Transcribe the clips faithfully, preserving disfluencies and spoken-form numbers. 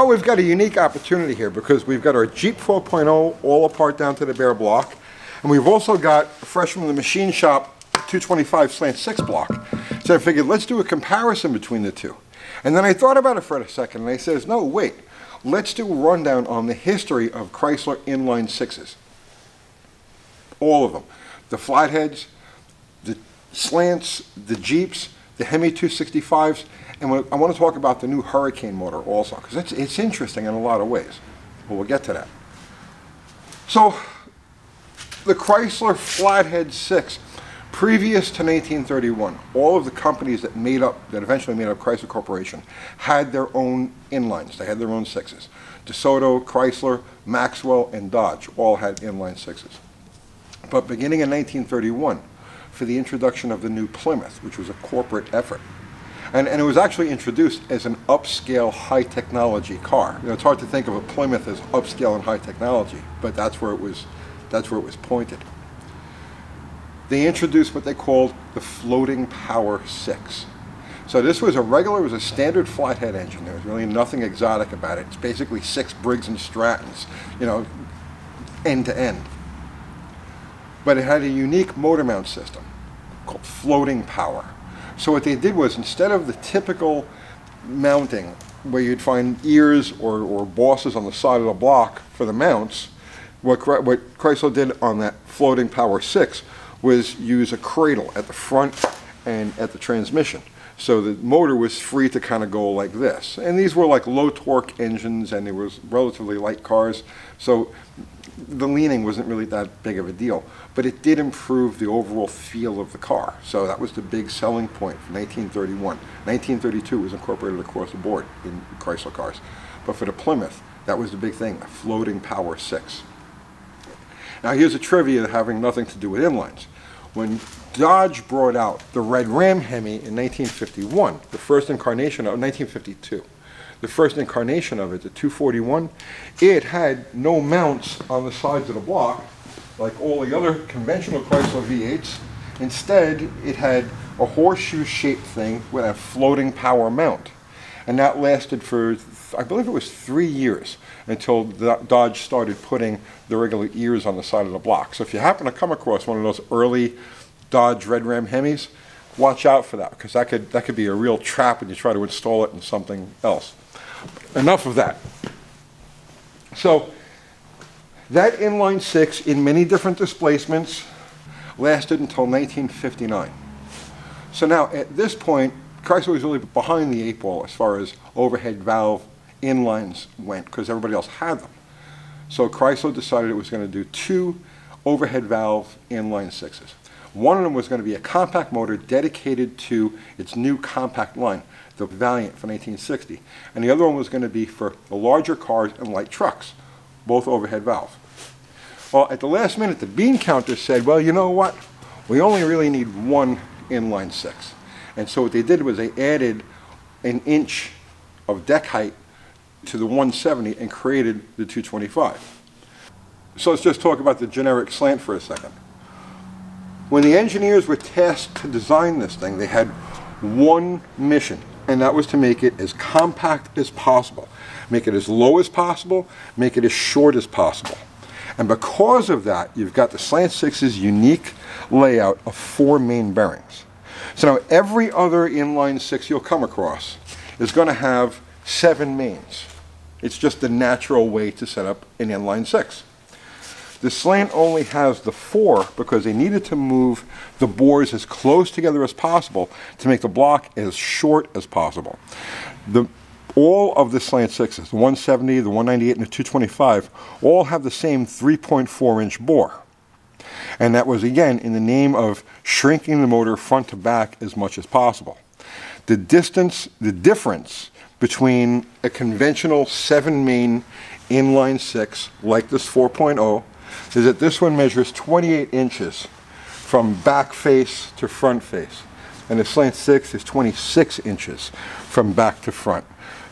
Well, we've got a unique opportunity here because we've got our Jeep four point oh all apart down to the bare block. And we've also got, fresh from the machine shop, two twenty-five Slant Six block. So I figured, let's do a comparison between the two. And then I thought about it for a second, and I says, no, wait, let's do a rundown on the history of Chrysler inline sixes. All of them. The flatheads, the slants, the Jeeps, the Hemi two sixty-fives, and I want to talk about the new Hurricane motor also, because it's, it's interesting in a lot of ways. But we'll get to that. So, the Chrysler Flathead six, previous to nineteen thirty-one, all of the companies that made up, that eventually made up Chrysler Corporation, had their own inlines. They had their own sixes. DeSoto, Chrysler, Maxwell, and Dodge all had inline sixes. But beginning in nineteen thirty-one, for the introduction of the new Plymouth, which was a corporate effort, and, and it was actually introduced as an upscale high-technology car. You know, it's hard to think of a Plymouth as upscale and high technology, but that's where it was, that's where it was pointed. They introduced what they called the Floating Power six. So this was a regular, it was a standard flathead engine. There was really nothing exotic about it. It's basically six Briggs and Strattons, you know, end to end. But it had a unique motor mount system called Floating Power. So what they did was, instead of the typical mounting where you'd find ears or, or bosses on the side of the block for the mounts, what, what Chrysler did on that Floating Power six was use a cradle at the front and at the transmission. So the motor was free to kind of go like this. And these were like low torque engines, and they were relatively light cars. So the leaning wasn't really that big of a deal, but it did improve the overall feel of the car. So that was the big selling point for nineteen thirty-one. nineteen thirty-two was incorporated across the board in Chrysler cars. But for the Plymouth, that was the big thing, the Floating Power six. Now here's a trivia having nothing to do with inlines. When Dodge brought out the Red Ram Hemi in nineteen fifty-one, the first incarnation of nineteen fifty-two, the first incarnation of it, the two forty-one, it had no mounts on the sides of the block, like all the other conventional Chrysler V eights. Instead, it had a horseshoe-shaped thing with a floating power mount. And that lasted for, I believe it was three years, until Dodge started putting the regular ears on the side of the block. So if you happen to come across one of those early Dodge Red Ram Hemis, watch out for that, because that could, that could be a real trap when you try to install it in something else. Enough of that. So that inline six, in many different displacements, lasted until nineteen fifty-nine. So now, at this point, Chrysler was really behind the eight ball as far as overhead valve inlines went, because everybody else had them. So Chrysler decided it was going to do two overhead valve inline sixes. One of them was going to be a compact motor dedicated to its new compact line, the Valiant from nineteen sixty. And the other one was going to be for the larger cars and light trucks, both overhead valve. Well, at the last minute, the bean counter said, well, you know what? We only really need one inline six. And so what they did was they added an inch of deck height to the one seventy and created the two twenty-five. So let's just talk about the generic slant for a second. When the engineers were tasked to design this thing, they had one mission, and that was to make it as compact as possible, make it as low as possible, make it as short as possible. And because of that, you've got the Slant six's unique layout of four main bearings. So now every other inline six you'll come across is going to have seven mains. It's just the natural way to set up an inline six. The Slant only has the four because they needed to move the bores as close together as possible to make the block as short as possible. The, all of the Slant sixes, the one seventy, the one ninety-eight, and the two twenty-five, all have the same three point four inch bore. And that was, again, in the name of shrinking the motor front to back as much as possible. The distance, the difference between a conventional seven main inline six, like this four point oh, is that this one measures twenty-eight inches from back face to front face, and the Slant six is twenty-six inches from back to front.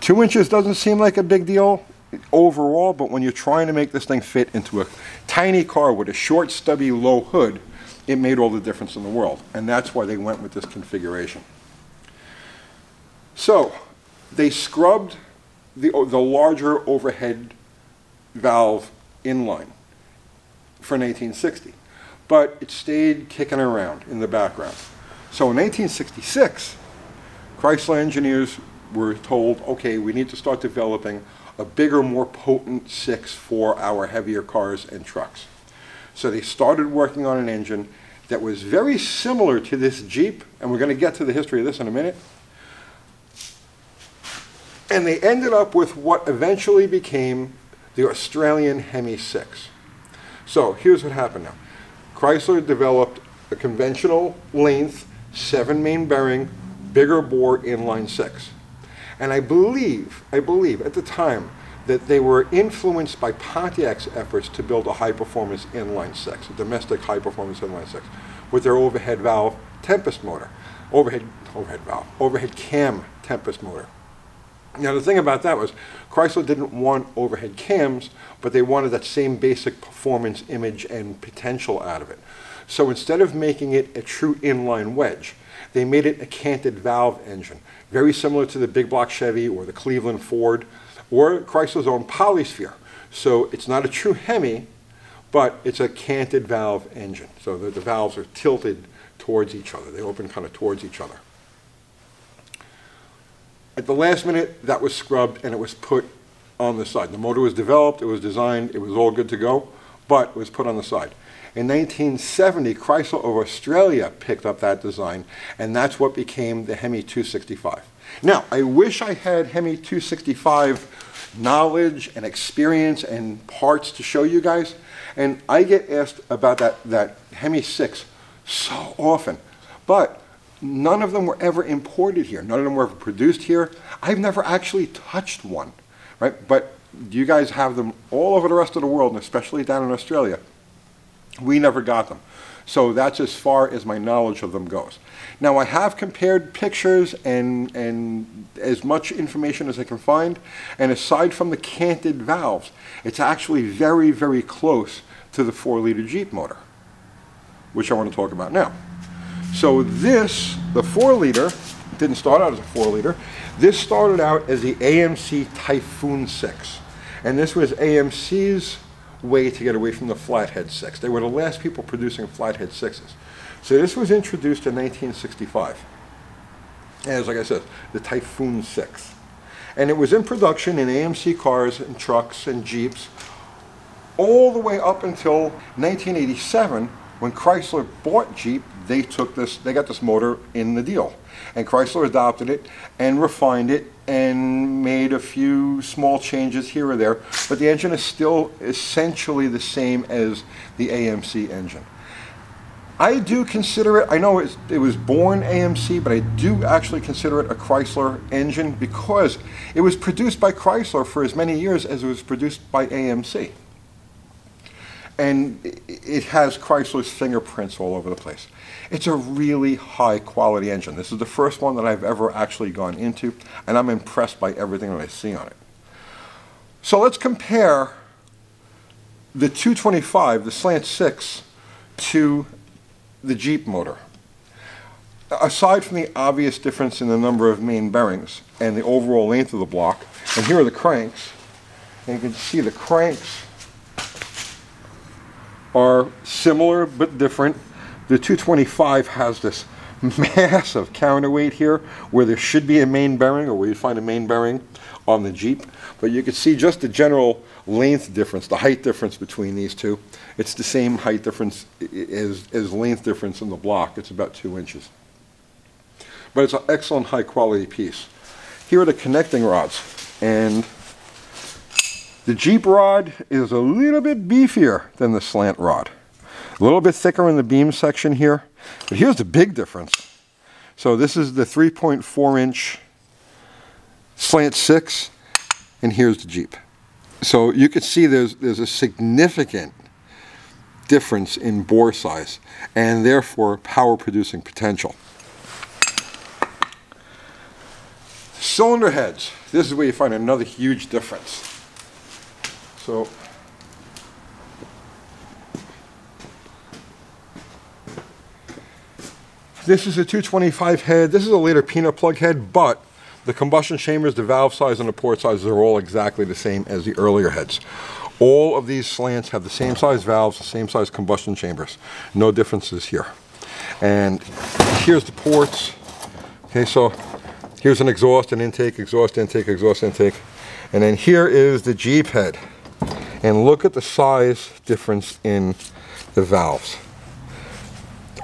Two inches doesn't seem like a big deal overall, but when you're trying to make this thing fit into a tiny car with a short, stubby, low hood, it made all the difference in the world, and that's why they went with this configuration. So they scrubbed the, the larger overhead valve inline for an eighteen sixty. But it stayed kicking around in the background. So in eighteen sixty-six, Chrysler engineers were told, okay, we need to start developing a bigger, more potent six for our heavier cars and trucks. So they started working on an engine that was very similar to this Jeep, and we're going to get to the history of this in a minute. And they ended up with what eventually became the Australian Hemi Six. So here's what happened now. Chrysler developed a conventional length, seven main bearing, bigger bore inline six. And I believe, I believe at the time that they were influenced by Pontiac's efforts to build a high-performance inline six, a domestic high-performance inline six, with their overhead valve Tempest motor, overhead, overhead valve, overhead cam Tempest motor. Now the thing about that was Chrysler didn't want overhead cams, but they wanted that same basic performance image and potential out of it. So instead of making it a true inline wedge, they made it a canted valve engine, very similar to the big block Chevy or the Cleveland Ford, or Chrysler's own Polysphere. So it's not a true Hemi, but it's a canted valve engine. So the, the valves are tilted towards each other. They open kind of towards each other. At the last minute, that was scrubbed and it was put on the side. The motor was developed, it was designed, it was all good to go, but it was put on the side. In nineteen seventy, Chrysler of Australia picked up that design, and that's what became the Hemi two sixty-five. Now, I wish I had Hemi two sixty-five knowledge and experience and parts to show you guys, and I get asked about that, that Hemi six so often, but none of them were ever imported here. None of them were ever produced here. I've never actually touched one, right? But you guys have them all over the rest of the world, and especially down in Australia. We never got them. So that's as far as my knowledge of them goes. Now I have compared pictures and, and as much information as I can find, and aside from the canted valves, it's actually very, very close to the four liter Jeep motor, which I want to talk about now. So this, the four liter, didn't start out as a four liter. This started out as the A M C Typhoon Six. And this was A M C's way to get away from the flathead six. They were the last people producing flathead sixes. So this was introduced in nineteen sixty-five. And it was, like I said, the Typhoon Six. And it was in production in A M C cars and trucks and Jeeps all the way up until nineteen eighty-seven, when Chrysler bought Jeep. They took this, they got this motor in the deal. And Chrysler adopted it and refined it and made a few small changes here or there. But the engine is still essentially the same as the A M C engine. I do consider it, I know it's, it was born A M C, but I do actually consider it a Chrysler engine because it was produced by Chrysler for as many years as it was produced by A M C. And it has Chrysler's fingerprints all over the place. It's a really high quality engine. This is the first one that I've ever actually gone into, and I'm impressed by everything that I see on it. So let's compare the two twenty-five, the Slant Six, to the Jeep motor. Aside from the obvious difference in the number of main bearings and the overall length of the block, and here are the cranks, and you can see the cranks are similar but different. The two twenty-five has this massive counterweight here where there should be a main bearing, or where you find a main bearing on the Jeep. But you can see just the general length difference, the height difference between these two. It's the same height difference as, as length difference in the block. It's about two inches. But it's an excellent high quality piece. Here are the connecting rods. And the Jeep rod is a little bit beefier than the Slant rod. A little bit thicker in the beam section here, but here's the big difference. So this is the three point four inch Slant Six, and here's the Jeep. So you can see there's, there's a significant difference in bore size, and therefore power producing potential. Cylinder heads. This is where you find another huge difference. So this is a two twenty-five head. This is a later peanut plug head, but The combustion chambers, the valve size, and the port size are all exactly the same as the earlier heads. All of these slants have the same size valves, the same size combustion chambers. No differences here. And here's the ports. Okay, so here's an exhaust, an intake, exhaust, intake, exhaust, intake. And then here is the Jeep head. And look at the size difference in the valves.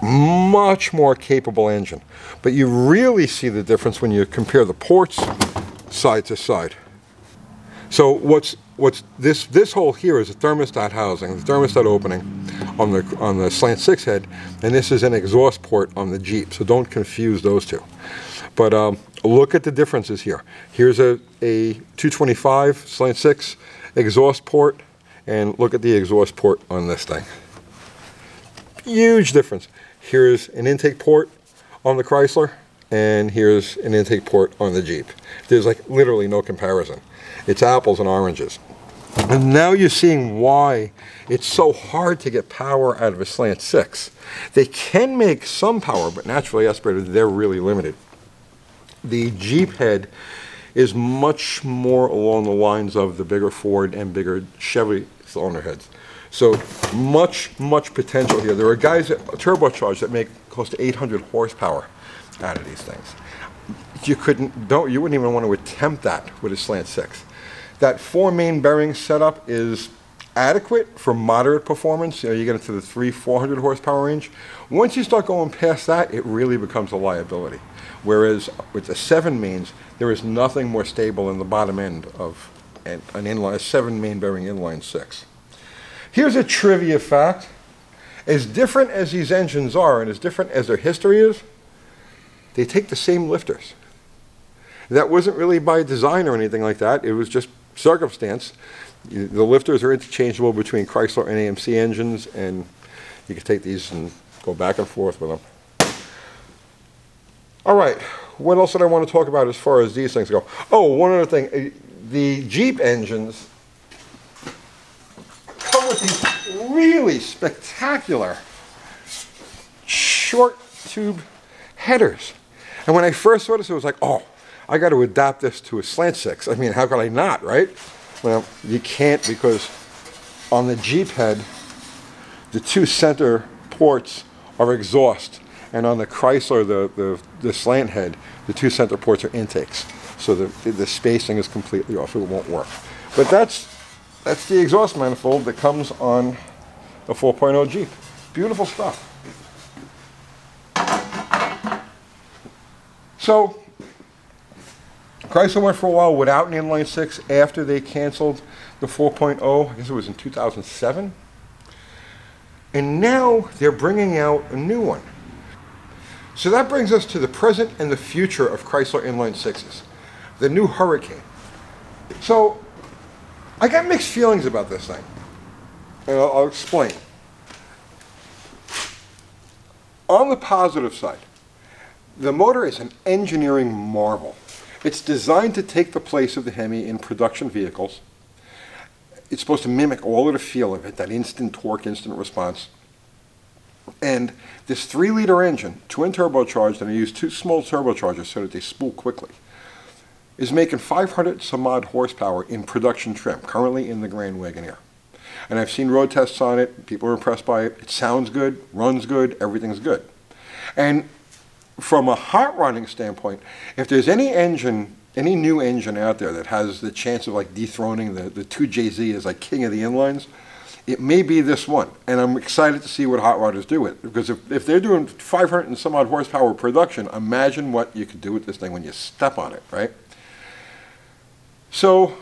Much more capable engine. But you really see the difference when you compare the ports side to side. So what's what's this this hole here is a thermostat housing, the thermostat opening on the on the Slant Six head, and this is an exhaust port on the Jeep. So don't confuse those two. But um, look at the differences here. Here's a a two twenty-five Slant Six exhaust port, and look at the exhaust port on this thing. Huge difference. Here's an intake port on the Chrysler, and here's an intake port on the Jeep. There's like literally no comparison. It's apples and oranges. And now you're seeing why it's so hard to get power out of a Slant Six. They can make some power, but naturally aspirated, they're really limited. The Jeep head is much more along the lines of the bigger Ford and bigger Chevy cylinder heads. So much, much potential here. There are guys that turbocharge that make close to eight hundred horsepower out of these things. You couldn't, don't, you wouldn't even want to attempt that with a Slant Six. That four main bearing setup is adequate for moderate performance. You know, you get into the three, four hundred horsepower range. Once you start going past that, it really becomes a liability. Whereas with the seven mains, there is nothing more stable in the bottom end of an, an inline, a seven main bearing inline six. Here's a trivia fact. As different as these engines are and as different as their history is, they take the same lifters. That wasn't really by design or anything like that. It was just circumstance. The lifters are interchangeable between Chrysler and A M C engines, and you can take these and go back and forth with them. All right, what else did I want to talk about as far as these things go? Oh, one other thing. The Jeep engines come with these really spectacular short tube headers. And when I first saw this, it was like, oh, I got to adapt this to a Slant Six. I mean, how could I not, right? Well, you can't, because on the Jeep head, the two center ports are exhaust. And on the Chrysler, the, the, the slant head, the two center ports are intakes. So the, the spacing is completely off. It won't work. But that's, that's the exhaust manifold that comes on the four point oh Jeep. Beautiful stuff. So Chrysler went for a while without an inline six after they canceled the four point oh. I guess it was in two thousand seven. And now they're bringing out a new one. So that brings us to the present and the future of Chrysler inline sixes, the new Hurricane. So I got mixed feelings about this thing, and I'll, I'll explain. On the positive side, the motor is an engineering marvel. It's designed to take the place of the Hemi in production vehicles. It's supposed to mimic all of the feel of it, that instant torque, instant response. And this three liter engine, twin turbocharged, and I use two small turbochargers so that they spool quickly, is making five hundred some odd horsepower in production trim, currently in the Grand Wagoneer. And I've seen road tests on it. People are impressed by it. It sounds good, runs good, everything's good. And from a hot running standpoint, if there's any engine, any new engine out there that has the chance of like dethroning the, the two J Z as like king of the inlines, it may be this one. And I'm excited to see what hot rodders do with it. Because if, if they're doing five hundred and some odd horsepower production, imagine what you could do with this thing when you step on it, right? So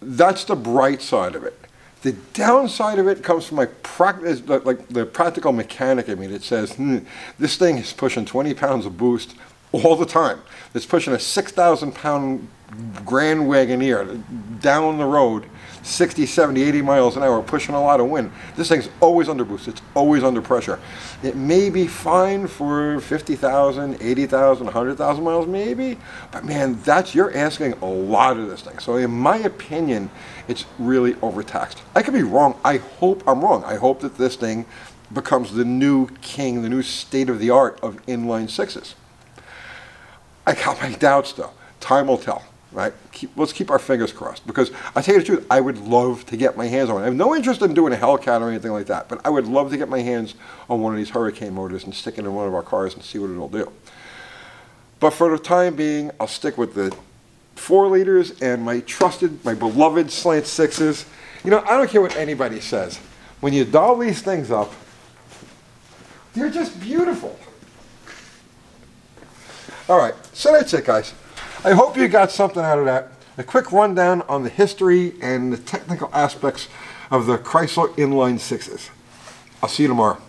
that's the bright side of it. The downside of it comes from my practice, like the practical mechanic in me that says, hmm, this thing is pushing twenty pounds of boost all the time. It's pushing a six thousand pound Grand Wagoneer down the road, sixty, seventy, eighty miles an hour, pushing a lot of wind. This thing's always under boost. It's always under pressure. It may be fine for fifty thousand, eighty thousand, one hundred thousand miles maybe, but man, that's, you're asking a lot of this thing. So in my opinion, it's really overtaxed. I could be wrong. I hope I'm wrong. I hope that this thing becomes the new king, the new state of the art of inline sixes. I got my doubts though. time will tell, right? Keep, let's keep our fingers crossed, because I tell you the truth, I would love to get my hands on it. I have no interest in doing a Hellcat or anything like that, but I would love to get my hands on one of these Hurricane motors and stick it in one of our cars and see what it'll do. But for the time being, I'll stick with the four liters and my trusted, my beloved Slant Sixes. You know, I don't care what anybody says. When you doll these things up, they're just beautiful. All right, so that's it, guys. I hope you got something out of that. A quick rundown on the history and the technical aspects of the Chrysler inline sixes. I'll see you tomorrow.